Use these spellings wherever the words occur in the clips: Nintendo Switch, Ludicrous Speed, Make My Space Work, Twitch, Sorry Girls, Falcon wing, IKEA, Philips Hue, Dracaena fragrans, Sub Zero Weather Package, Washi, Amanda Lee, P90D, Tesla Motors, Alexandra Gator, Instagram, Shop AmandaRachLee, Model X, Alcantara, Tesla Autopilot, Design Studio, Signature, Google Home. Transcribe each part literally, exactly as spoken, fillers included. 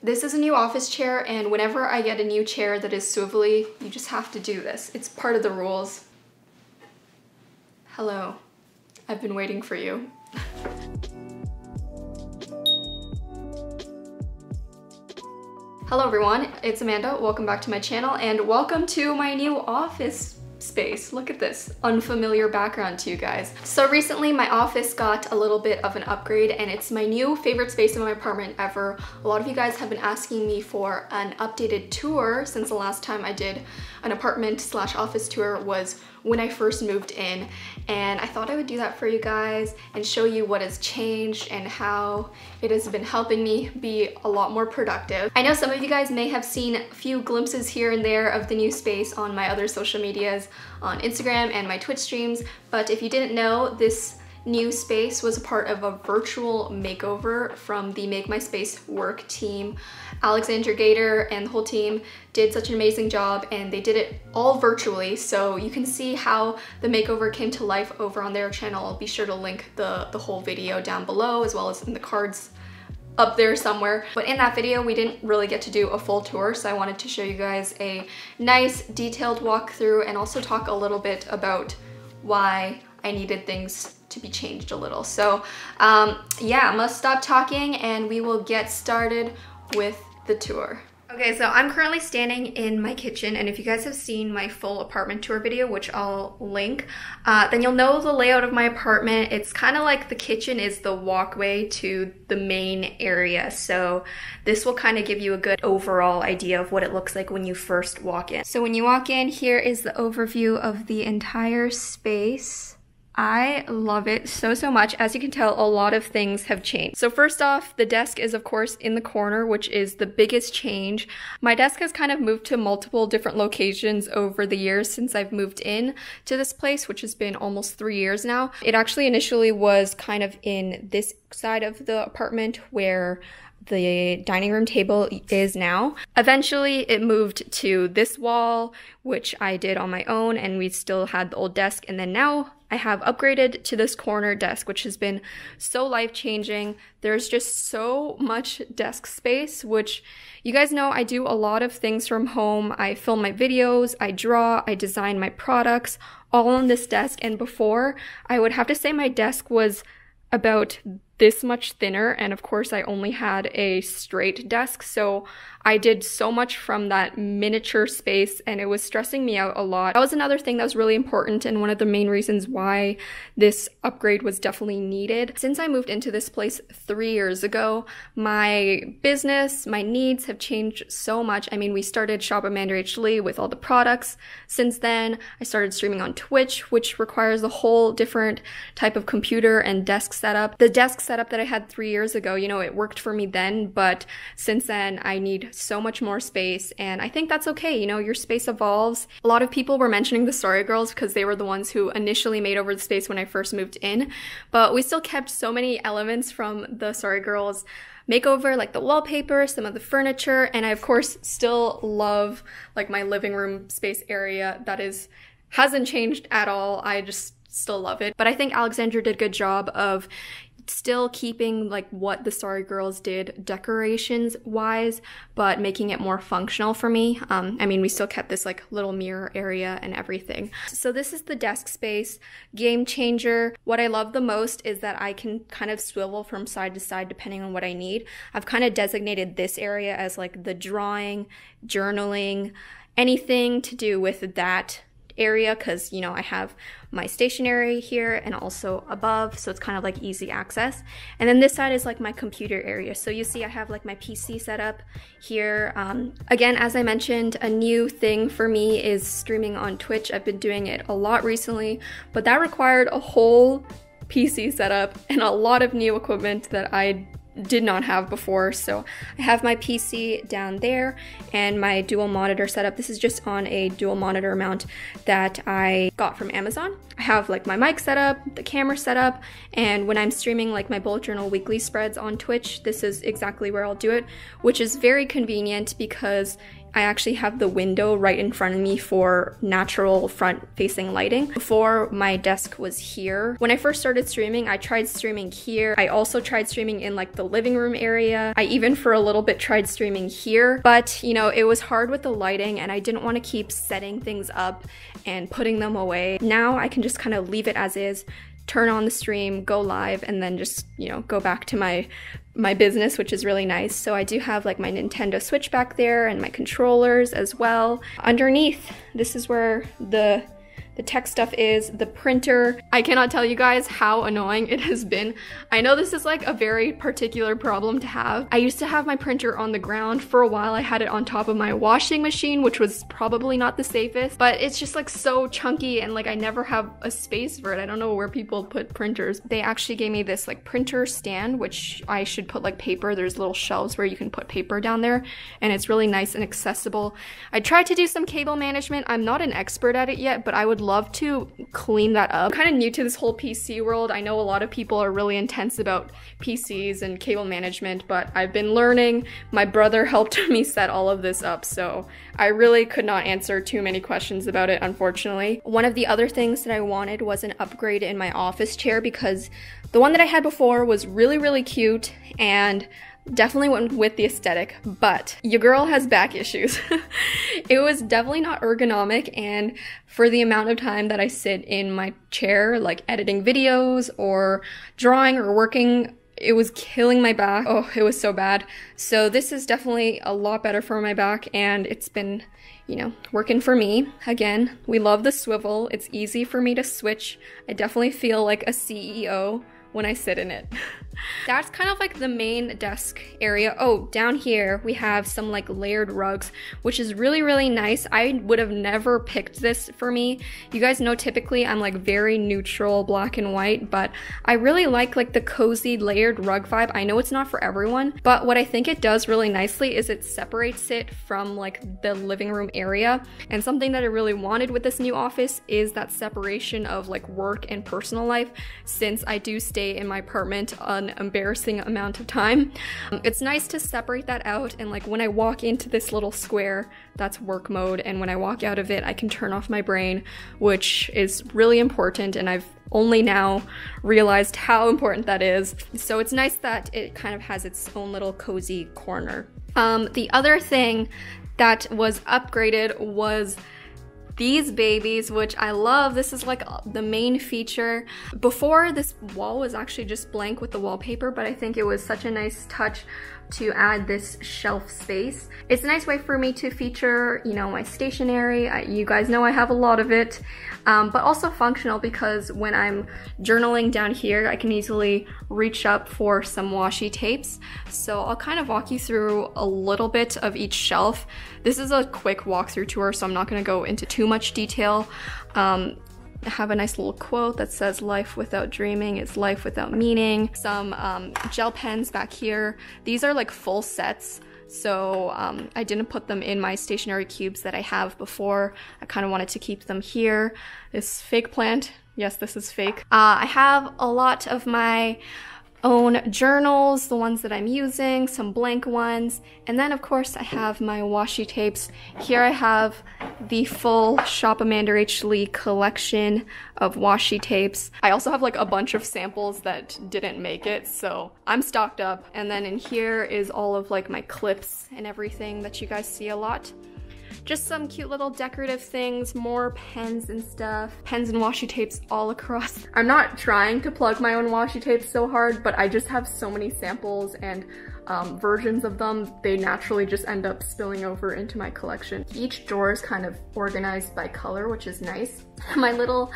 This is a new office chair, and whenever I get a new chair that is swivelly, you just have to do this. It's part of the rules. Hello. I've been waiting for you. Hello everyone, it's Amanda. Welcome back to my channel and welcome to my new office space. Look at this unfamiliar background to you guys. So recently my office got a little bit of an upgrade and it's my new favorite space in my apartment ever. A lot of you guys have been asking me for an updated tour since the last time I did an apartment slash office tour was when I first moved in, and I thought I would do that for you guys and show you what has changed and how it has been helping me be a lot more productive. I know some of you guys may have seen a few glimpses here and there of the new space on my other social medias, on Instagram and my Twitch streams, but if you didn't know, this new space was a part of a virtual makeover from the Make My Space Work team. Alexandra Gator and the whole team did such an amazing job, and they did it all virtually, so you can see how the makeover came to life over on their channel. I'll be sure to link the, the whole video down below as well as in the cards up there somewhere. But in that video, we didn't really get to do a full tour, so I wanted to show you guys a nice detailed walkthrough and also talk a little bit about why I needed things to be changed a little. So um, yeah, must stop talking and we will get started with the tour. Okay, so I'm currently standing in my kitchen, and if you guys have seen my full apartment tour video, which I'll link, uh, then you'll know the layout of my apartment. It's kind of like the kitchen is the walkway to the main area, so this will kind of give you a good overall idea of what it looks like when you first walk in. So when you walk in, here is the overview of the entire space. I love it so, so much. As you can tell, a lot of things have changed. So first off, the desk is of course in the corner, which is the biggest change. My desk has kind of moved to multiple different locations over the years since I've moved in to this place, which has been almost three years now. It actually initially was kind of in this side of the apartment where the dining room table is now. Eventually it moved to this wall, which I did on my own, and we still had the old desk, and then now I have upgraded to this corner desk, which has been so life-changing. There's just so much desk space, which you guys know I do a lot of things from home. I film my videos, I draw, I design my products, all on this desk. And before, I would have to say my desk was about this much thinner, and of course I only had a straight desk, so I did so much from that miniature space and it was stressing me out a lot. That was another thing that was really important and one of the main reasons why this upgrade was definitely needed. Since I moved into this place three years ago, my business, my needs have changed so much. I mean, we started Shop AmandaRachLee with all the products. Since then, I started streaming on Twitch, which requires a whole different type of computer and desk setup. The desk setup that I had three years ago, you know, it worked for me then, but since then I need so much more space, and I think that's okay. You know, your space evolves. A lot of people were mentioning the Sorry Girls because they were the ones who initially made over the space when I first moved in, but we still kept so many elements from the Sorry Girls makeover, like the wallpaper, some of the furniture, and I of course still love like my living room space area that is hasn't changed at all. I just still love it. But I think Alexandra did a good job of still keeping like what the Sorry Girls did decorations wise, but making it more functional for me. Um, I mean, we still kept this like little mirror area and everything. So this is the desk space, game changer. What I love the most is that I can kind of swivel from side to side depending on what I need. I've kind of designated this area as like the drawing, journaling, anything to do with that area, because you know I have my stationery here and also above, so it's kind of like easy access. And then this side is like my computer area, so you see I have like my P C set up here. Um, again, as I mentioned, a new thing for me is streaming on Twitch. I've been doing it a lot recently, but that required a whole P C setup and a lot of new equipment that I did not have before. So I have my P C down there and my dual monitor setup. This is just on a dual monitor mount that I got from Amazon. I have like my mic setup, the camera setup, and when I'm streaming like my bullet journal weekly spreads on Twitch, this is exactly where I'll do it, which is very convenient because I actually have the window right in front of me for natural front-facing lighting. Before, my desk was here. When I first started streaming, I tried streaming here. I also tried streaming in like the living room area. I even for a little bit tried streaming here, but you know, it was hard with the lighting and I didn't want to keep setting things up and putting them away. Now I can just kind of leave it as is, turn on the stream, go live, and then just, you know, go back to my my business, which is really nice. So I do have like my Nintendo Switch back there and my controllers as well. Underneath, this is where the The tech stuff is, the printer. I cannot tell you guys how annoying it has been. I know this is like a very particular problem to have. I used to have my printer on the ground. For a while I had it on top of my washing machine, which was probably not the safest, but it's just like so chunky and like I never have a space for it. I don't know where people put printers. They actually gave me this like printer stand, which I should put like paper. There's little shelves where you can put paper down there and it's really nice and accessible. I tried to do some cable management. I'm not an expert at it yet, but I would love to clean that up. I'm kind of new to this whole P C world. I know a lot of people are really intense about P Cs and cable management, but I've been learning. My brother helped me set all of this up, so I really could not answer too many questions about it, unfortunately. One of the other things that I wanted was an upgrade in my office chair, because the one that I had before was really, really cute and definitely went with the aesthetic, but your girl has back issues. It was definitely not ergonomic, and for the amount of time that I sit in my chair, like editing videos or drawing or working, it was killing my back. Oh, it was so bad. So this is definitely a lot better for my back, and it's been, you know, working for me. Again, we love the swivel. It's easy for me to switch. I definitely feel like a C E O when I sit in it. That's kind of like the main desk area. Oh, down here we have some like layered rugs, which is really, really nice. I would have never picked this for me. You guys know typically I'm like very neutral black and white, but I really like like the cozy layered rug vibe. I know it's not for everyone, but what I think it does really nicely is it separates it from like the living room area. And something that I really wanted with this new office is that separation of like work and personal life, since I do stay in my apartment an embarrassing amount of time. Um, it's nice to separate that out, and like when I walk into this little square, that's work mode, and when I walk out of it, I can turn off my brain, which is really important, and I've only now realized how important that is. So it's nice that it kind of has its own little cozy corner. Um, the other thing that was upgraded was these babies, which I love. This is like the main feature. Before, this wall was actually just blank with the wallpaper, but I think it was such a nice touch to add this shelf space. It's a nice way for me to feature, you know, my stationery. I, you guys know I have a lot of it, um, but also functional, because when I'm journaling down here, I can easily reach up for some washi tapes. So I'll kind of walk you through a little bit of each shelf. This is a quick walkthrough tour, so I'm not gonna go into too much detail. Um, I have a nice little quote that says, "Life without dreaming is life without meaning." Some um, gel pens back here. These are like full sets, so um, I didn't put them in my stationery cubes that I have before. I kind of wanted to keep them here. This fake plant. Yes, this is fake. Uh, I have a lot of my own journals, the ones that I'm using, some blank ones, and then of course I have my washi tapes. Here I have the full Shop AmandaRachLee collection of washi tapes. I also have like a bunch of samples that didn't make it, so I'm stocked up. And then in here is all of like my clips and everything that you guys see a lot. Just some cute little decorative things, more pens and stuff. Pens and washi tapes all across. I'm not trying to plug my own washi tapes so hard, but I just have so many samples and um, versions of them. They naturally just end up spilling over into my collection. Each drawer is kind of organized by color, which is nice. My little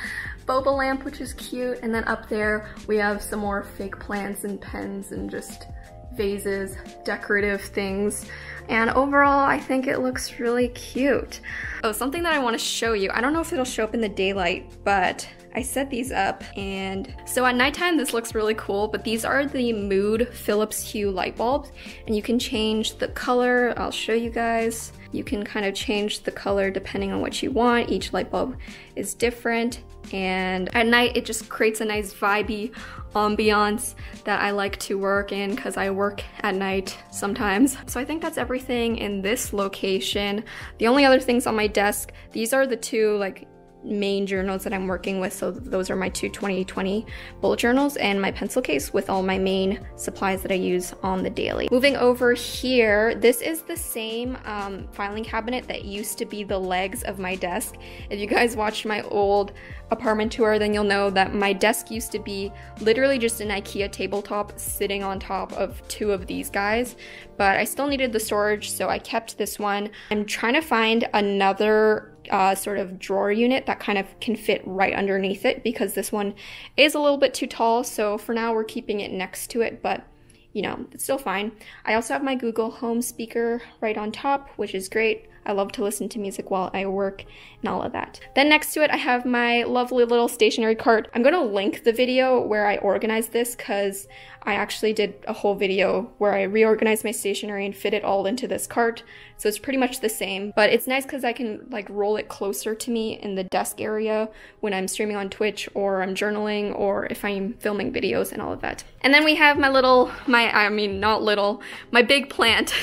boba lamp, which is cute. And then up there, we have some more fake plants and pens and just vases, decorative things, and overall I think it looks really cute. Oh, something that I want to show you, I don't know if it'll show up in the daylight, but I set these up, and so at nighttime this looks really cool, but these are the Mood Philips Hue light bulbs, and you can change the color. I'll show you guys. You can kind of change the color depending on what you want. Each light bulb is different, and at night it just creates a nice vibey ambiance that I like to work in because I work at night sometimes. So I think that's everything in this location. The only other things on my desk, these are the two like main journals that I'm working with, so those are my two twenty twenty bullet journals and my pencil case with all my main supplies that I use on the daily. Moving over here, this is the same um, filing cabinet that used to be the legs of my desk. If you guys watched my old apartment tour, then you'll know that my desk used to be literally just an IKEA tabletop sitting on top of two of these guys, but I still needed the storage, so I kept this one. I'm trying to find another Uh, sort of drawer unit that kind of can fit right underneath it, because this one is a little bit too tall, so for now we're keeping it next to it, but you know, it's still fine. I also have my Google Home speaker right on top, which is great. I love to listen to music while I work and all of that. Then next to it, I have my lovely little stationery cart. I'm gonna link the video where I organized this, because I actually did a whole video where I reorganized my stationery and fit it all into this cart. So it's pretty much the same, but it's nice because I can like roll it closer to me in the desk area when I'm streaming on Twitch, or I'm journaling, or if I'm filming videos and all of that. And then we have my little, my, I mean not little, my big plant.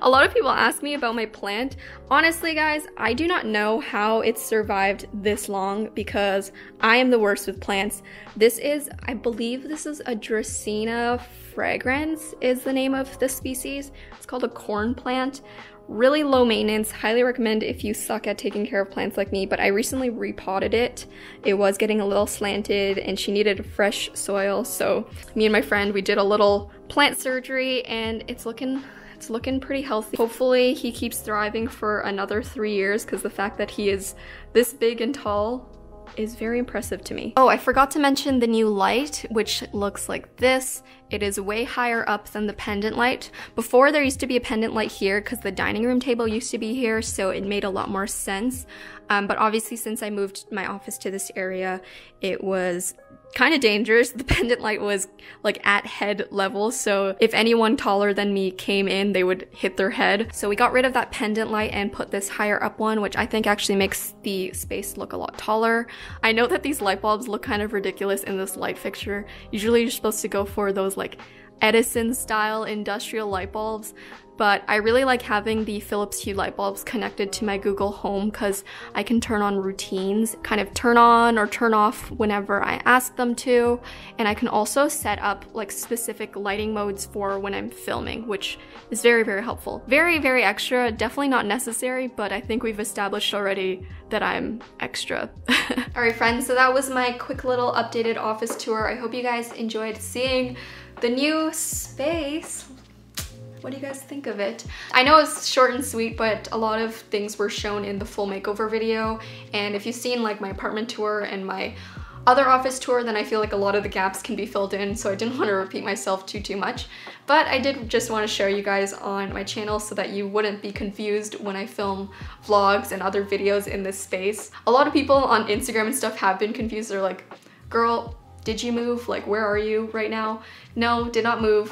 A lot of people ask me about my plant. Honestly, guys, I do not know how it's survived this long, because I am the worst with plants. This is, I believe this is a Dracaena fragrans is the name of this species. It's called a corn plant. Really low maintenance, highly recommend if you suck at taking care of plants like me, but I recently repotted it. It was getting a little slanted and she needed fresh soil, so me and my friend, we did a little plant surgery, and it's looking It's looking pretty healthy. Hopefully he keeps thriving for another three years because the fact that he is this big and tall is very impressive to me. Oh, I forgot to mention the new light, which looks like this. It is way higher up than the pendant light. Before, there used to be a pendant light here because the dining room table used to be here, so it made a lot more sense. Um, but obviously, since I moved my office to this area, it was kind of dangerous. The pendant light was like at head level, so if anyone taller than me came in, they would hit their head. So we got rid of that pendant light and put this higher up one, which I think actually makes the space look a lot taller. I know that these light bulbs look kind of ridiculous in this light fixture. Usually you're supposed to go for those like Edison style industrial light bulbs, but I really like having the Philips Hue light bulbs connected to my Google Home because I can turn on routines, kind of turn on or turn off whenever I ask them to, and I can also set up like specific lighting modes for when I'm filming, which is very, very helpful. Very, very extra, definitely not necessary, but I think we've established already that I'm extra. All right, friends, so that was my quick little updated office tour. I hope you guys enjoyed seeing the new space. What do you guys think of it? I know it's short and sweet, but a lot of things were shown in the full makeover video. And if you've seen like my apartment tour and my other office tour, then I feel like a lot of the gaps can be filled in, so I didn't want to repeat myself too too much, but I did just want to show you guys on my channel so that you wouldn't be confused when I film vlogs and other videos in this space. A lot of people on Instagram and stuff have been confused. They're like, girl, did you move? Like, where are you right now? No, did not move,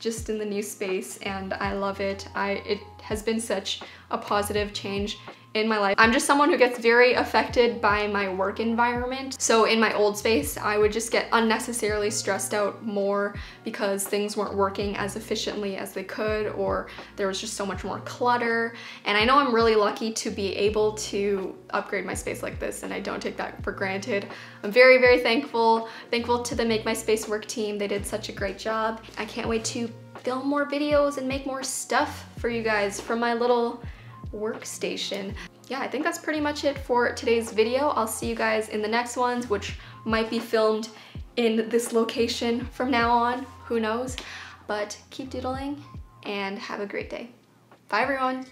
just in the new space, and I love it. I it has been such a positive change in my life. I'm just someone who gets very affected by my work environment. So in my old space, I would just get unnecessarily stressed out more because things weren't working as efficiently as they could, or there was just so much more clutter. And I know I'm really lucky to be able to upgrade my space like this, and I don't take that for granted. I'm very, very thankful. Thankful to the Make My Space Work team. They did such a great job. I can't wait to film more videos and make more stuff for you guys from my little workstation. Yeah, I think that's pretty much it for today's video. I'll see you guys in the next ones, which might be filmed in this location from now on, who knows? But keep doodling and have a great day. Bye everyone.